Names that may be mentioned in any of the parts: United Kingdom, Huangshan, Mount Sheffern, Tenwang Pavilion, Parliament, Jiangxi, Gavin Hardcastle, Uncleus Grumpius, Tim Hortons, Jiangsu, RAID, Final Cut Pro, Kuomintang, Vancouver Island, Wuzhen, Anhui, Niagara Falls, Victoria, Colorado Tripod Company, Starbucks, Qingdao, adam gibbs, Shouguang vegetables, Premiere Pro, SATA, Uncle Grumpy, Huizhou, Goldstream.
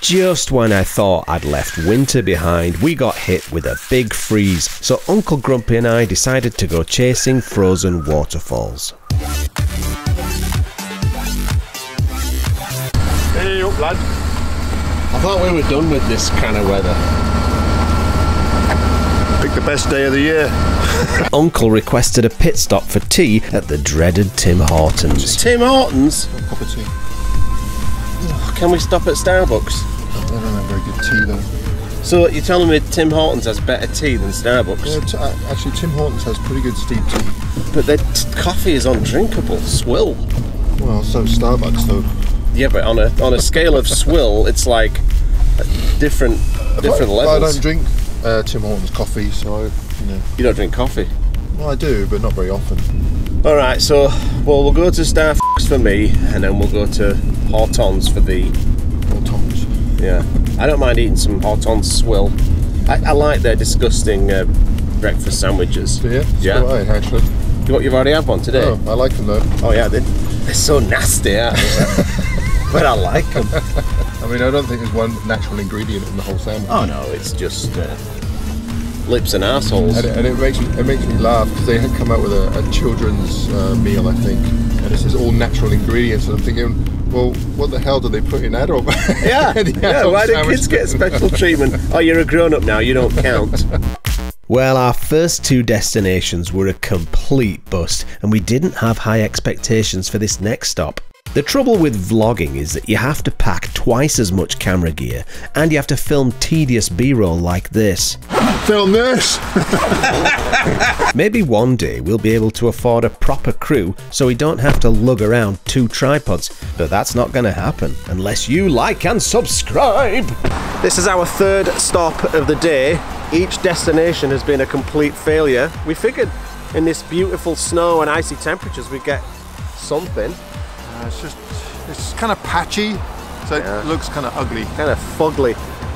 Just when I thought I'd left winter behind, we got hit with a big freeze, so Uncle Grumpy and I decided to go chasing frozen waterfalls. Hey up, lad. I thought we were done with this kind of weather. Pick the best day of the year. Uncle requested a pit stop for tea at the dreaded Tim Hortons. Tim Hortons? A cup of tea. Can we stop at Starbucks? I don't have very good tea though. So you're telling me Tim Hortons has better tea than Starbucks? Yeah, actually Tim Hortons has pretty good steep tea. But their coffee is undrinkable, swill. Well, so Starbucks though. Yeah, but on a scale of swill, it's like different levels. I don't drink Tim Hortons coffee, so I, you know. You don't drink coffee? Well, I do, but not very often. All right, so well we'll go to Starbucks for me, and then we'll go to Hortons for thee. Hortons. Yeah, I don't mind eating some Hortons swill. I like their disgusting breakfast sandwiches. Do you? Yeah. All right, actually. You've already had one today. Oh, I like them though. Oh yeah, they're so nasty, aren't they? But I like them. I mean, I don't think there's one natural ingredient in the whole sandwich. Oh no, it's just lips and assholes. And it makes me laugh because they had come out with a children's meal, I think, and it says all natural ingredients, and I'm thinking, well, what the hell do they put in adult? Yeah, yeah, why do kids get special treatment? Oh, you're a grown-up now, you don't count. Well, our first two destinations were a complete bust, and we didn't have high expectations for this next stop. The trouble with vlogging is that you have to pack twice as much camera gear, and you have to film tedious B-roll like this. Film this! Maybe one day we'll be able to afford a proper crew so we don't have to lug around two tripods, but that's not going to happen unless you like and subscribe! This is our third stop of the day. Each destination has been a complete failure. We figured in this beautiful snow and icy temperatures we'd get something. It's kind of patchy, so yeah. It looks kind of ugly. Kind of fugly.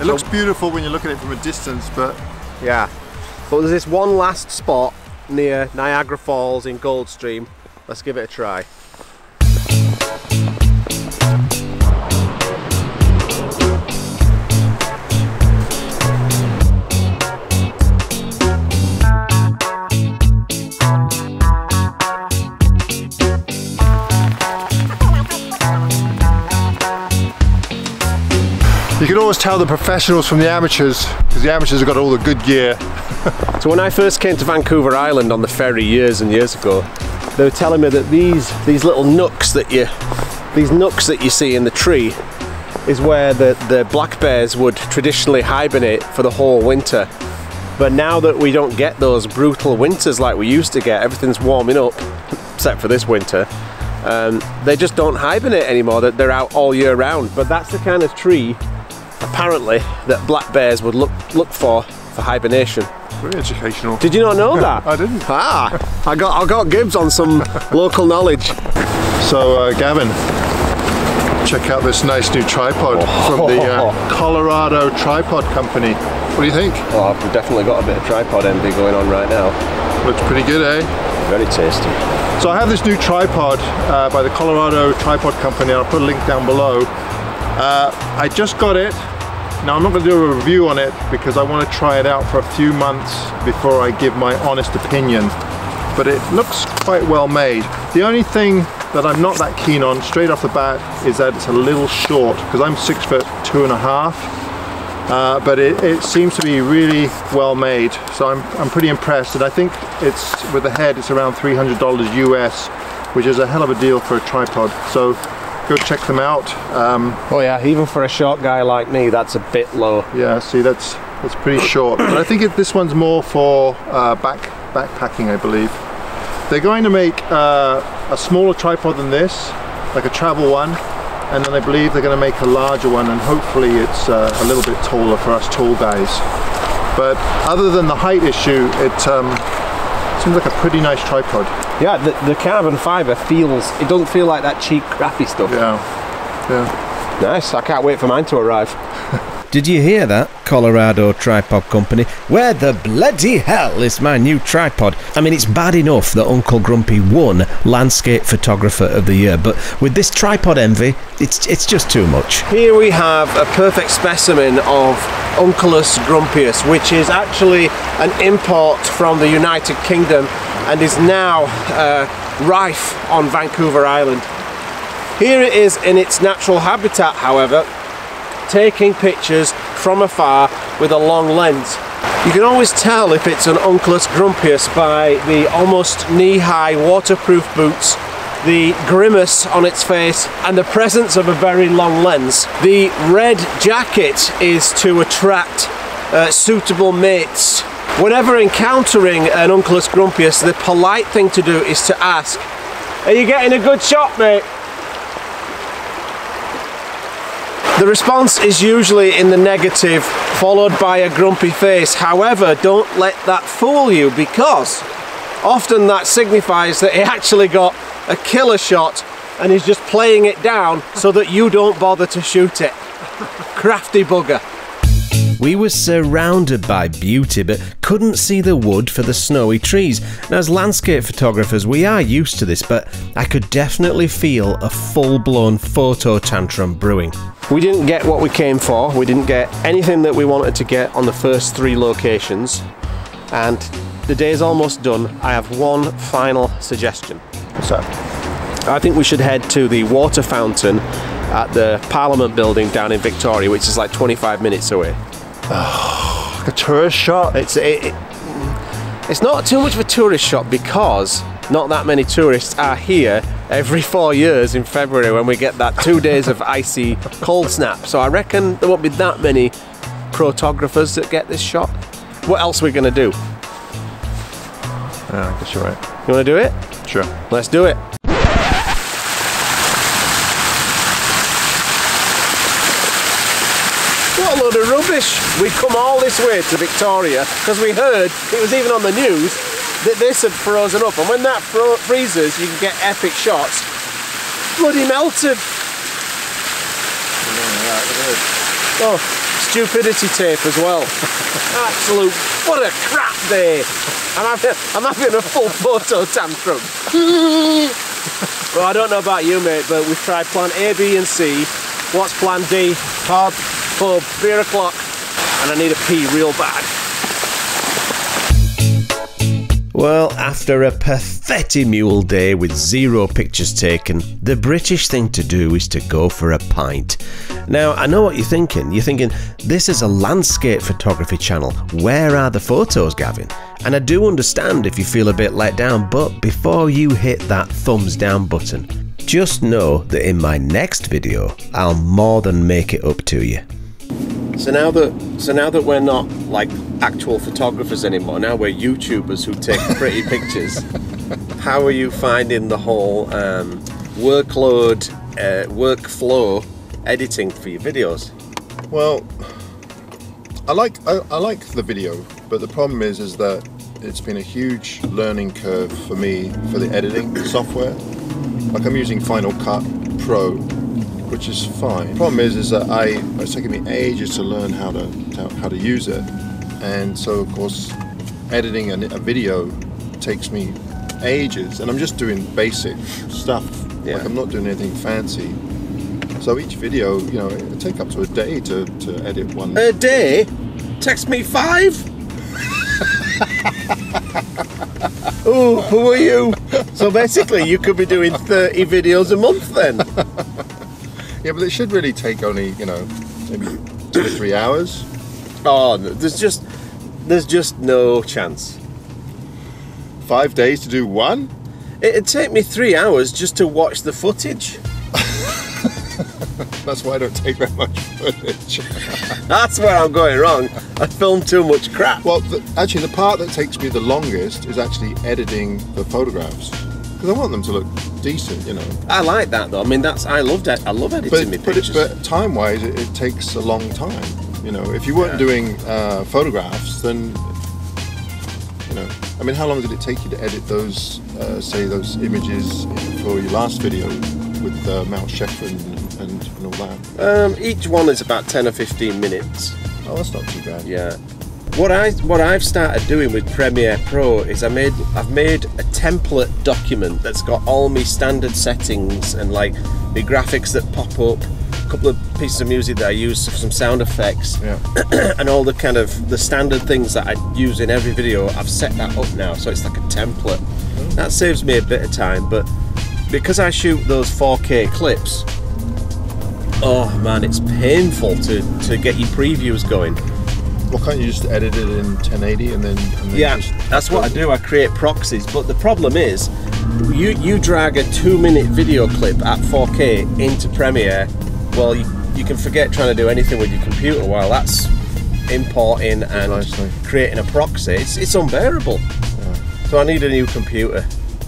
It looks beautiful when you look at it from a distance, but... Yeah. But there's this one last spot near Niagara Falls in Goldstream. Let's give it a try. You can always tell the professionals from the amateurs, because the amateurs have got all the good gear. So when I first came to Vancouver Island on the ferry years and years ago, they were telling me that these little nooks that you see in the tree is where the black bears would traditionally hibernate for the whole winter. But now that we don't get those brutal winters like we used to get, everything's warming up, except for this winter. They just don't hibernate anymore, that they're out all year round. But that's the kind of tree apparently that black bears would look for hibernation. Very educational. Did you not know that? I didn't. Ah, I got Gibbs on some local knowledge. So Gavin, check out this nice new tripod from the Colorado Tripod Company. What do you think? Oh, I've definitely got a bit of tripod envy going on right now. Looks pretty good, eh? Very tasty. So I have this new tripod by the Colorado Tripod Company. I'll put a link down below. I just got it. Now I'm not going to do a review on it because I want to try it out for a few months before I give my honest opinion. But it looks quite well made. The only thing that I'm not that keen on straight off the bat is that it's a little short because I'm 6'2½". But it seems to be really well made. So I'm pretty impressed. And I think it's, with the head, it's around $300 US, which is a hell of a deal for a tripod. So go check them out. Oh yeah, even for a short guy like me, that's a bit low. Yeah, see, that's pretty short. But I think this one's more for backpacking, I believe. They're going to make a smaller tripod than this, like a travel one, and then I believe they're going to make a larger one, and hopefully it's a little bit taller for us tall guys. But other than the height issue, it seems like a pretty nice tripod. Yeah, the carbon fibre feels, it doesn't feel like that cheap, crappy stuff. Yeah, yeah. Nice, I can't wait for mine to arrive. Did you hear that, Colorado Tripod Company? Where the bloody hell is my new tripod? I mean, it's bad enough that Uncle Grumpy won Landscape Photographer of the Year, but with this tripod envy, it's just too much. Here we have a perfect specimen of Uncleus Grumpius, which is actually an import from the United Kingdom and is now rife on Vancouver Island. Here it is in its natural habitat, however, taking pictures from afar with a long lens. You can always tell if it's an Uncleus Grumpius by the almost knee-high waterproof boots, the grimace on its face, and the presence of a very long lens. The red jacket is to attract suitable mates. Whenever encountering an Uncleus Grumpius, the polite thing to do is to ask, "Are you getting a good shot, mate?" The response is usually in the negative, followed by a grumpy face. However, don't let that fool you, because often that signifies that he actually got a killer shot and he's just playing it down so that you don't bother to shoot it. Crafty bugger. We were surrounded by beauty but couldn't see the wood for the snowy trees, and as landscape photographers we are used to this, but I could definitely feel a full-blown photo tantrum brewing. We didn't get what we came for, we didn't get anything that we wanted to get on the first three locations, and the day is almost done. I have one final suggestion. So, I think we should head to the water fountain at the Parliament building down in Victoria, which is like 25 minutes away. Oh, a tourist shot. It's not too much of a tourist shot because not that many tourists are here every 4 years in February when we get that 2 days of icy cold snap. So I reckon there won't be that many protographers that get this shot. What else are we gonna do? I guess you're right. You wanna do it? Sure. Let's do it. What a load of rubbish! We come all this way to Victoria because we heard, it was even on the news, that this had frozen up, and when that freezes you can get epic shots. Bloody melted! Oh, stupidity tape as well. Absolute, what a crap day! I'm having a full photo tantrum. Well, I don't know about you, mate, but we've tried plan A, B and C. What's plan D? Pub, pub, beer o'clock, and I need a pee real bad. Well, after a pathetic mule day with zero pictures taken, the British thing to do is to go for a pint. Now, I know what you're thinking. You're thinking, this is a landscape photography channel. Where are the photos, Gavin? And I do understand if you feel a bit let down, but before you hit that thumbs down button, just know that in my next video, I'll more than make it up to you. So now that we're not like actual photographers anymore, now we're YouTubers who take pretty pictures. How are you finding the whole workflow editing for your videos? Well, I like the video, but the problem is that it's been a huge learning curve for me for the editing software. Like, I'm using Final Cut Pro, which is fine. The problem is that it's taken me ages to learn how to use it, and so of course editing a video takes me ages, and I'm just doing basic stuff. Yeah. Like, I'm not doing anything fancy. So each video, you know, it takes up to a day to edit one. A day? Takes me 5? Ooh, who are you? So basically you could be doing 30 videos a month then. Yeah, but it should really take only, you know, maybe 2 or 3 hours. Oh, there's just no chance. 5 days to do one? It'd take me 3 hours just to watch the footage. That's why I don't take that much footage. That's where I'm going wrong. I film too much crap. Well, actually the part that takes me the longest is actually editing the photographs, because I want them to look decent, you know. I like that though. I mean, I love editing my pictures. But time-wise, it takes a long time. You know, if you weren't doing photographs, then, you know, I mean, how long did it take you to edit those, say, those images for your last video with Mount Sheffern? and all that? Each one is about 10 or 15 minutes. Oh, that's not too bad. Yeah. What I've started doing with Premiere Pro is I've made a template document that's got all my standard settings and like the graphics that pop up, a couple of pieces of music that I use, some sound effects, yeah. And all the kind of the standard things that I use in every video. I've set that up now, so it's like a template. Mm. That saves me a bit of time, but because I shoot those 4K clips, oh man, it's painful to get your previews going. Well, can't you just edit it in 1080 and then yeah, that's what I do. I create proxies, but the problem is you drag a 2-minute video clip at 4K into Premiere, well, you can forget trying to do anything with your computer while that's importing and creating a proxy. It's unbearable. Yeah. So I need a new computer,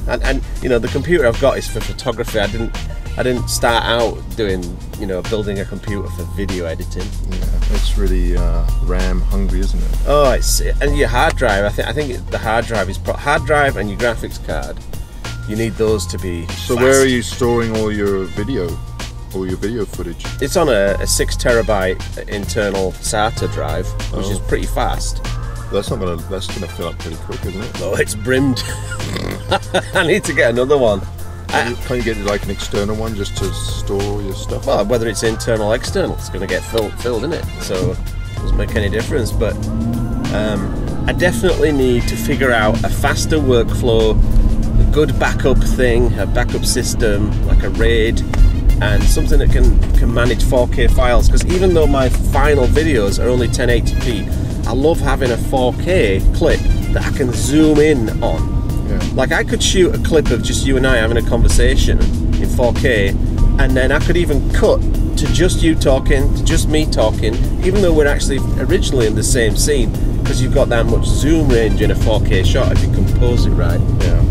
and you know, the computer I've got is for photography. I didn't start out doing, you know, building a computer for video editing. Yeah, it's really RAM hungry, isn't it? Oh, it's, and your hard drive. I think the hard drive is and your graphics card. You need those to be. So fast. Where are you storing all your video footage? It's on a 6 terabyte internal SATA drive, which is pretty fast. That's gonna fill up pretty quick, isn't it? No, it's brimmed. I need to get another one. Can you get like an external one just to store your stuff? Well, whether it's internal or external, it's going to get filled in it, so it doesn't make any difference. But I definitely need to figure out a faster workflow, a good backup thing, a backup system like a RAID, and something that can manage 4K files. Because even though my final videos are only 1080p, I love having a 4K clip that I can zoom in on. Yeah. Like I could shoot a clip of just you and I having a conversation in 4K, and then I could even cut to just you talking, to just me talking, even though we're actually originally in the same scene, because you've got that much zoom range in a 4K shot if you compose it right. Yeah.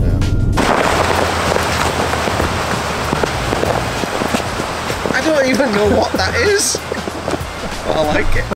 Yeah. I don't even know what that is. But I like it.